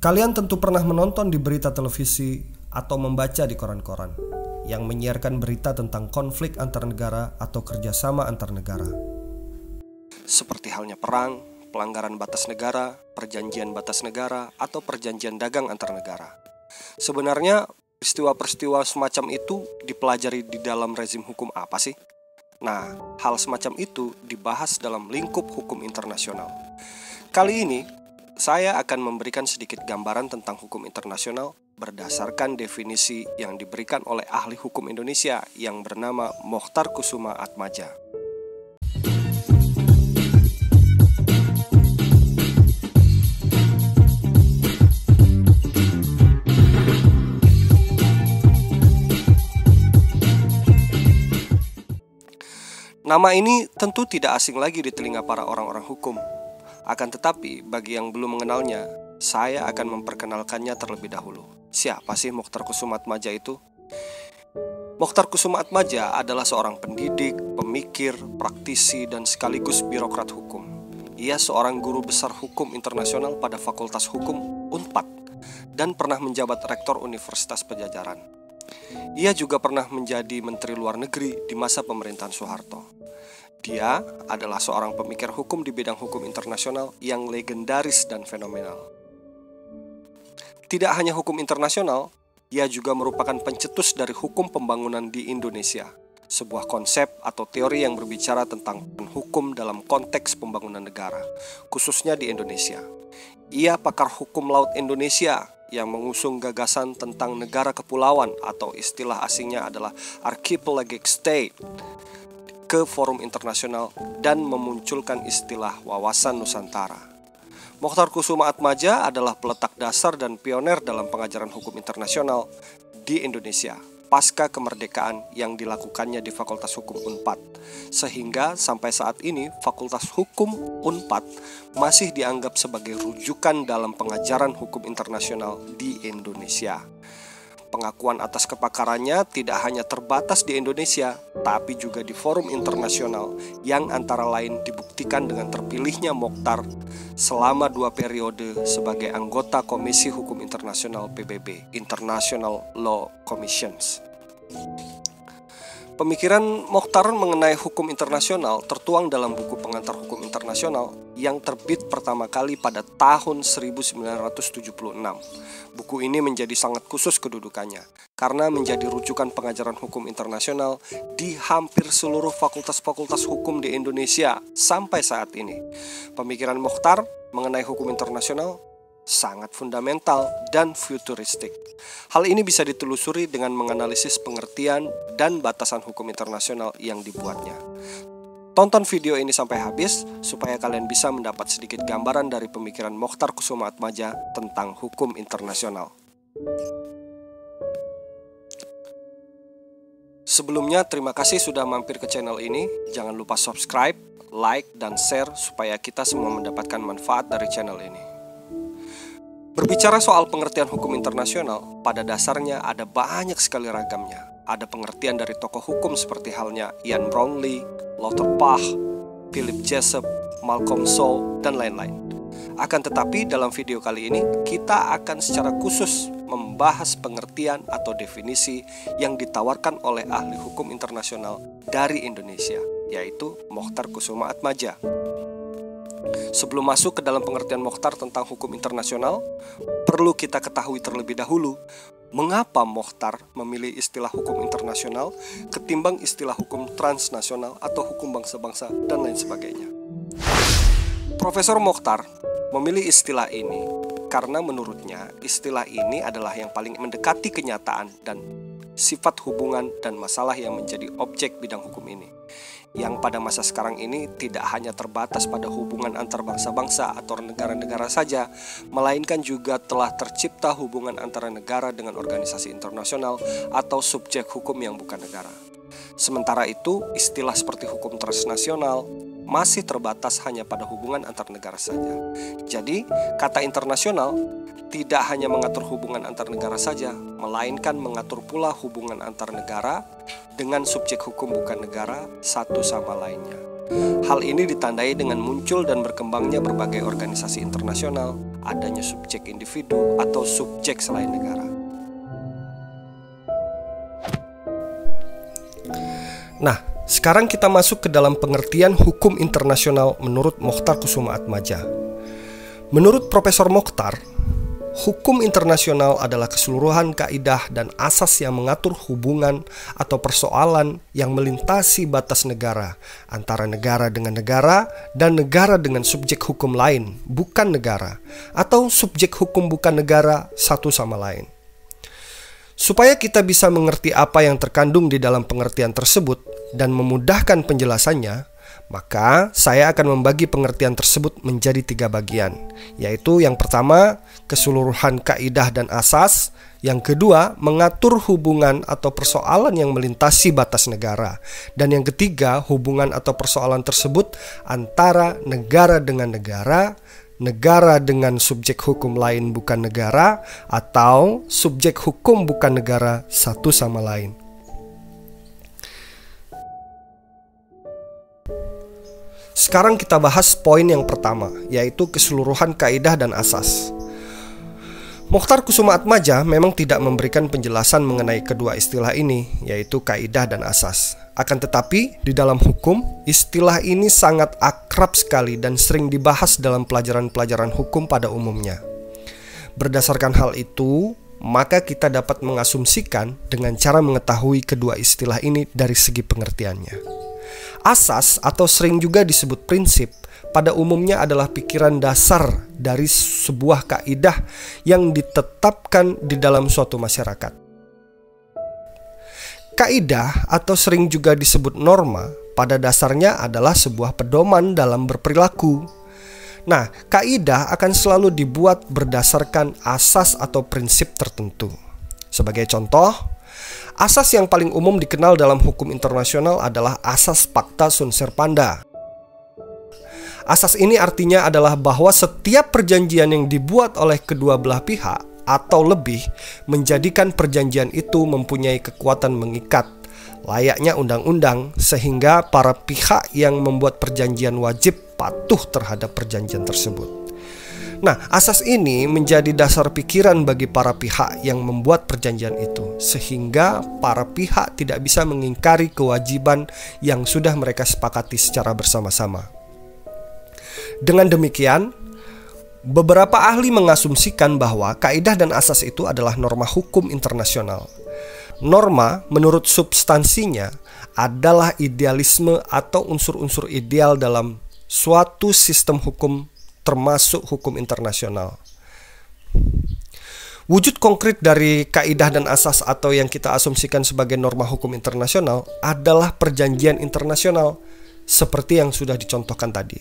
Kalian tentu pernah menonton di berita televisi atau membaca di koran-koran yang menyiarkan berita tentang konflik antar negara atau kerjasama antar negara. Seperti halnya perang, pelanggaran batas negara, perjanjian batas negara, atau perjanjian dagang antar negara. Sebenarnya, peristiwa-peristiwa semacam itu dipelajari di dalam rezim hukum apa sih? Nah, hal semacam itu dibahas dalam lingkup hukum internasional. Kali ini, saya akan memberikan sedikit gambaran tentang hukum internasional berdasarkan definisi yang diberikan oleh ahli hukum Indonesia yang bernama Mochtar Kusumaatmadja. Nama ini tentu tidak asing lagi di telinga para orang-orang hukum. Akan tetapi, bagi yang belum mengenalnya, saya akan memperkenalkannya terlebih dahulu. Siapa sih Mochtar Kusumaatmadja itu? Mochtar Kusumaatmadja adalah seorang pendidik, pemikir, praktisi, dan sekaligus birokrat hukum. Ia seorang guru besar hukum internasional pada Fakultas Hukum UNPAD dan pernah menjabat rektor Universitas Pejajaran. Ia juga pernah menjadi Menteri Luar Negeri di masa pemerintahan Soeharto. Dia adalah seorang pemikir hukum di bidang hukum internasional yang legendaris dan fenomenal. Tidak hanya hukum internasional, ia juga merupakan pencetus dari hukum pembangunan di Indonesia, sebuah konsep atau teori yang berbicara tentang hukum dalam konteks pembangunan negara, khususnya di Indonesia. Ia pakar hukum laut Indonesia yang mengusung gagasan tentang negara kepulauan atau istilah asingnya adalah archipelagic state ke forum internasional dan memunculkan istilah wawasan Nusantara. Mochtar Kusumaatmadja adalah peletak dasar dan pioner dalam pengajaran hukum internasional di Indonesia pasca kemerdekaan yang dilakukannya di Fakultas Hukum Unpad, sehingga sampai saat ini Fakultas Hukum Unpad masih dianggap sebagai rujukan dalam pengajaran hukum internasional di Indonesia. Pengakuan atas kepakarannya tidak hanya terbatas di Indonesia, tapi juga di forum internasional yang antara lain dibuktikan dengan terpilihnya Mochtar selama 2 periode sebagai anggota Komisi Hukum Internasional PBB, International Law Commissions. Pemikiran Mochtar mengenai hukum internasional tertuang dalam buku pengantar hukum internasional yang terbit pertama kali pada tahun 1976. Buku ini menjadi sangat khusus kedudukannya karena menjadi rujukan pengajaran hukum internasional di hampir seluruh fakultas-fakultas hukum di Indonesia sampai saat ini. Pemikiran Mochtar mengenai hukum internasional sangat fundamental dan futuristik. Hal ini bisa ditelusuri dengan menganalisis pengertian dan batasan hukum internasional yang dibuatnya. Tonton video ini sampai habis supaya kalian bisa mendapat sedikit gambaran dari pemikiran Mochtar Kusumaatmadja tentang hukum internasional. Sebelumnya, terima kasih sudah mampir ke channel ini. Jangan lupa subscribe, like, dan share supaya kita semua mendapatkan manfaat dari channel ini. Berbicara soal pengertian hukum internasional, pada dasarnya ada banyak sekali ragamnya. Ada pengertian dari tokoh hukum seperti halnya Ian Brownlee, Lothar Pah, Philip Jessup, Malcolm Shaw, dan lain-lain. Akan tetapi dalam video kali ini, kita akan secara khusus membahas pengertian atau definisi yang ditawarkan oleh ahli hukum internasional dari Indonesia, yaitu Mochtar Kusumaatmadja. Sebelum masuk ke dalam pengertian Mochtar tentang hukum internasional, perlu kita ketahui terlebih dahulu mengapa Mochtar memilih istilah hukum internasional ketimbang istilah hukum transnasional atau hukum bangsa-bangsa dan lain sebagainya. Profesor Mochtar memilih istilah ini karena menurutnya istilah ini adalah yang paling mendekati kenyataan dan sifat hubungan dan masalah yang menjadi objek bidang hukum ini, yang pada masa sekarang ini tidak hanya terbatas pada hubungan antar bangsa-bangsa atau negara-negara saja, melainkan juga telah tercipta hubungan antara negara dengan organisasi internasional atau subjek hukum yang bukan negara. Sementara itu, istilah seperti hukum transnasional masih terbatas hanya pada hubungan antar negara saja. Jadi, kata internasional tidak hanya mengatur hubungan antar negara saja, melainkan mengatur pula hubungan antar negara dengan subjek hukum bukan negara satu sama lainnya. Hal ini ditandai dengan muncul dan berkembangnya berbagai organisasi internasional, adanya subjek individu atau subjek selain negara. Nah, sekarang kita masuk ke dalam pengertian hukum internasional menurut Mochtar Kusumaatmadja. Menurut Profesor Mochtar, hukum internasional adalah keseluruhan kaidah dan asas yang mengatur hubungan atau persoalan yang melintasi batas negara, antara negara dan negara dengan subjek hukum lain, bukan negara, atau subjek hukum bukan negara satu sama lain. Supaya kita bisa mengerti apa yang terkandung di dalam pengertian tersebut dan memudahkan penjelasannya, maka saya akan membagi pengertian tersebut menjadi tiga bagian, yaitu yang pertama, keseluruhan kaidah dan asas, yang kedua, mengatur hubungan atau persoalan yang melintasi batas negara, dan yang ketiga, hubungan atau persoalan tersebut antara negara dengan subjek hukum lain bukan negara, atau subjek hukum bukan negara satu sama lain. Sekarang kita bahas poin yang pertama, yaitu keseluruhan kaidah dan asas. Mochtar Kusumaatmadja memang tidak memberikan penjelasan mengenai kedua istilah ini, yaitu kaidah dan asas. Akan tetapi, di dalam hukum, istilah ini sangat akrab sekali dan sering dibahas dalam pelajaran-pelajaran hukum pada umumnya. Berdasarkan hal itu, maka kita dapat mengasumsikan dengan cara mengetahui kedua istilah ini dari segi pengertiannya. Asas atau sering juga disebut prinsip, pada umumnya adalah pikiran dasar dari sebuah kaidah yang ditetapkan di dalam suatu masyarakat. Kaidah atau sering juga disebut norma, pada dasarnya adalah sebuah pedoman dalam berperilaku. Nah, kaidah akan selalu dibuat berdasarkan asas atau prinsip tertentu. Sebagai contoh, asas yang paling umum dikenal dalam hukum internasional adalah asas pacta sunt servanda. Asas ini artinya adalah bahwa setiap perjanjian yang dibuat oleh kedua belah pihak atau lebih menjadikan perjanjian itu mempunyai kekuatan mengikat, layaknya undang-undang, sehingga para pihak yang membuat perjanjian wajib patuh terhadap perjanjian tersebut. Nah, asas ini menjadi dasar pikiran bagi para pihak yang membuat perjanjian itu, sehingga para pihak tidak bisa mengingkari kewajiban yang sudah mereka sepakati secara bersama-sama. Dengan demikian, beberapa ahli mengasumsikan bahwa kaidah dan asas itu adalah norma hukum internasional. Norma, menurut substansinya, adalah idealisme atau unsur-unsur ideal dalam suatu sistem hukum, termasuk hukum internasional. Wujud konkret dari kaidah dan asas atau yang kita asumsikan sebagai norma hukum internasional adalah perjanjian internasional seperti yang sudah dicontohkan tadi.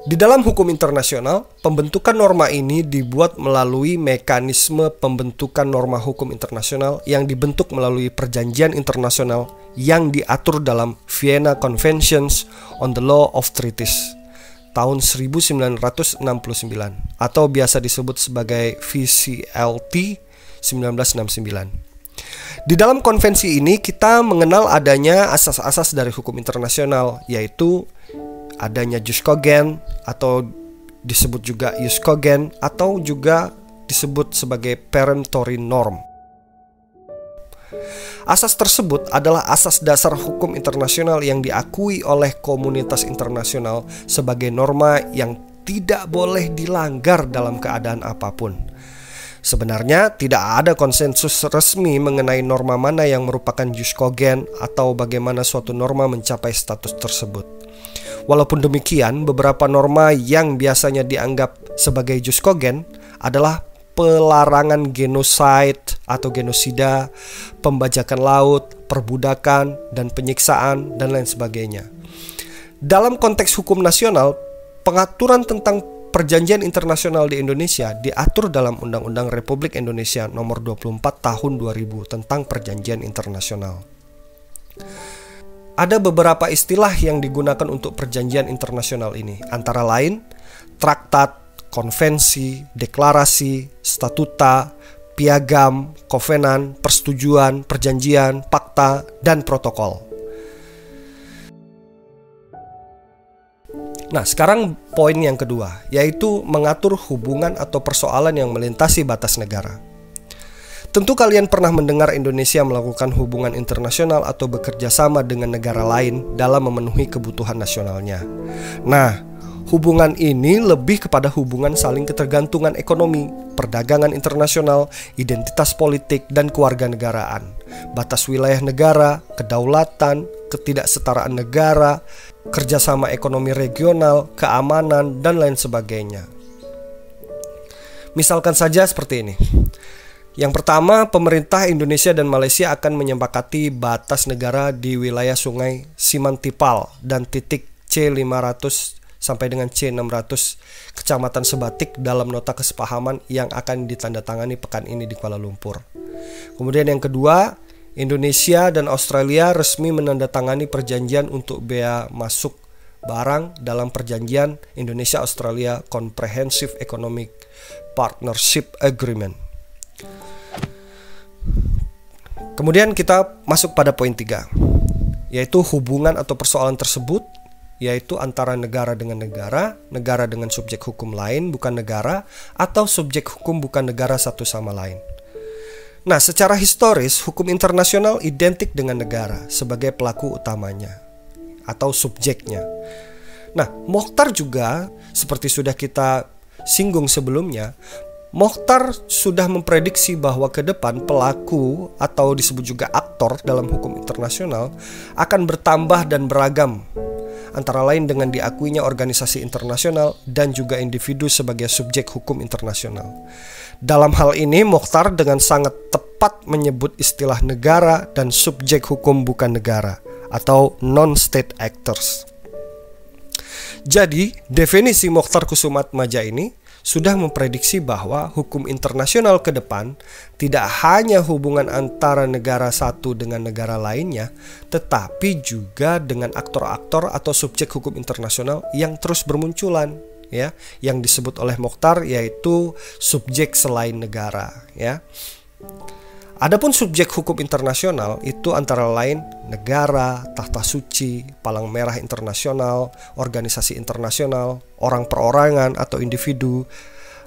Di dalam hukum internasional, pembentukan norma ini dibuat melalui mekanisme pembentukan norma hukum internasional yang dibentuk melalui perjanjian internasional yang diatur dalam Vienna Conventions on the Law of Treaties tahun 1969 atau biasa disebut sebagai VCLT 1969. Di dalam konvensi ini kita mengenal adanya asas-asas dari hukum internasional, yaitu adanya jus cogens atau disebut juga jus cogens atau juga disebut sebagai peremptory norm. Asas tersebut adalah asas dasar hukum internasional yang diakui oleh komunitas internasional sebagai norma yang tidak boleh dilanggar dalam keadaan apapun. Sebenarnya tidak ada konsensus resmi mengenai norma mana yang merupakan jus cogens atau bagaimana suatu norma mencapai status tersebut. Walaupun demikian, beberapa norma yang biasanya dianggap sebagai jus cogens adalah pelarangan genocide atau genosida, pembajakan laut, perbudakan, dan penyiksaan, dan lain sebagainya. Dalam konteks hukum nasional, pengaturan tentang perjanjian internasional di Indonesia diatur dalam Undang-Undang Republik Indonesia Nomor 24 Tahun 2000 tentang Perjanjian Internasional. Ada beberapa istilah yang digunakan untuk perjanjian internasional ini, antara lain traktat, konvensi, deklarasi, statuta, piagam, kovenan, persetujuan, perjanjian, pakta, dan protokol. Nah, sekarang poin yang kedua, yaitu mengatur hubungan atau persoalan yang melintasi batas negara. Tentu kalian pernah mendengar Indonesia melakukan hubungan internasional atau bekerja sama dengan negara lain dalam memenuhi kebutuhan nasionalnya. Nah, hubungan ini lebih kepada hubungan saling ketergantungan ekonomi, perdagangan internasional, identitas politik, dan kewarganegaraan, batas wilayah negara, kedaulatan, ketidaksetaraan negara, kerjasama ekonomi regional, keamanan, dan lain sebagainya. Misalkan saja seperti ini. Yang pertama, pemerintah Indonesia dan Malaysia akan menyepakati batas negara di wilayah Sungai Simantipal dan titik C500 sampai dengan C600 Kecamatan Sebatik dalam nota kesepahaman yang akan ditandatangani pekan ini di Kuala Lumpur. Kemudian yang kedua, Indonesia dan Australia resmi menandatangani perjanjian untuk bea masuk barang dalam perjanjian Indonesia Australia Comprehensive Economic Partnership Agreement. Kemudian kita masuk pada poin 3, yaitu hubungan atau persoalan tersebut, yaitu antara negara dengan negara, negara dengan subjek hukum lain bukan negara, atau subjek hukum bukan negara satu sama lain. Nah, secara historis, hukum internasional identik dengan negara sebagai pelaku utamanya atau subjeknya. Nah, Mochtar juga, seperti sudah kita singgung sebelumnya, Mochtar sudah memprediksi bahwa ke depan pelaku atau disebut juga aktor dalam hukum internasional akan bertambah dan beragam, antara lain dengan diakuinya organisasi internasional dan juga individu sebagai subjek hukum internasional. Dalam hal ini, Mochtar dengan sangat tepat menyebut istilah negara dan subjek hukum bukan negara atau non-state actors. Jadi, definisi Mochtar Kusumaatmadja ini sudah memprediksi bahwa hukum internasional ke depan tidak hanya hubungan antara negara satu dengan negara lainnya, tetapi juga dengan aktor-aktor atau subjek hukum internasional yang terus bermunculan, ya, yang disebut oleh Mochtar yaitu subjek selain negara, ya. Adapun subjek hukum internasional itu antara lain negara, tahta suci, Palang Merah Internasional, organisasi internasional, orang perorangan atau individu,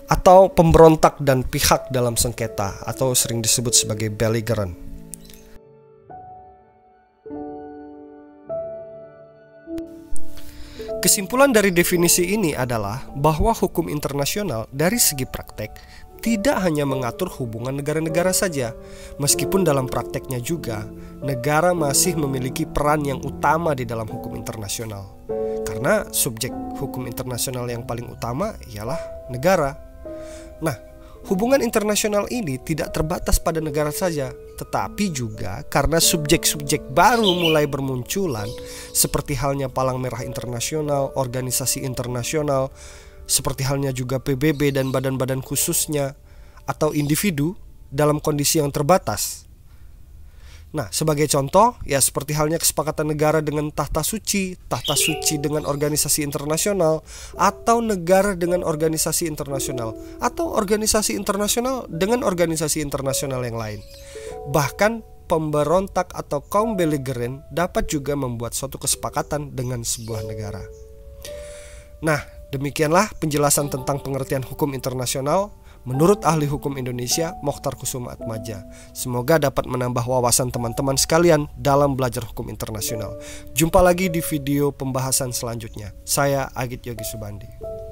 atau pemberontak dan pihak dalam sengketa atau sering disebut sebagai belligerent. Kesimpulan dari definisi ini adalah bahwa hukum internasional dari segi praktek tidak hanya mengatur hubungan negara-negara saja, meskipun dalam prakteknya juga negara masih memiliki peran yang utama di dalam hukum internasional. Karena subjek hukum internasional yang paling utama ialah negara. Nah, hubungan internasional ini tidak terbatas pada negara saja, tetapi juga karena subjek-subjek baru mulai bermunculan seperti halnya Palang Merah Internasional, organisasi internasional, seperti halnya juga PBB dan badan-badan khususnya atau individu dalam kondisi yang terbatas. Nah, sebagai contoh, ya seperti halnya kesepakatan negara dengan tahta suci dengan organisasi internasional, atau negara dengan organisasi internasional, atau organisasi internasional dengan organisasi internasional yang lain. Bahkan pemberontak atau kaum belligerent dapat juga membuat suatu kesepakatan dengan sebuah negara. Nah, demikianlah penjelasan tentang pengertian hukum internasional menurut ahli hukum Indonesia Mochtar Kusumaatmadja. Semoga dapat menambah wawasan teman-teman sekalian dalam belajar hukum internasional. Jumpa lagi di video pembahasan selanjutnya. Saya Agit Yogi Subandi.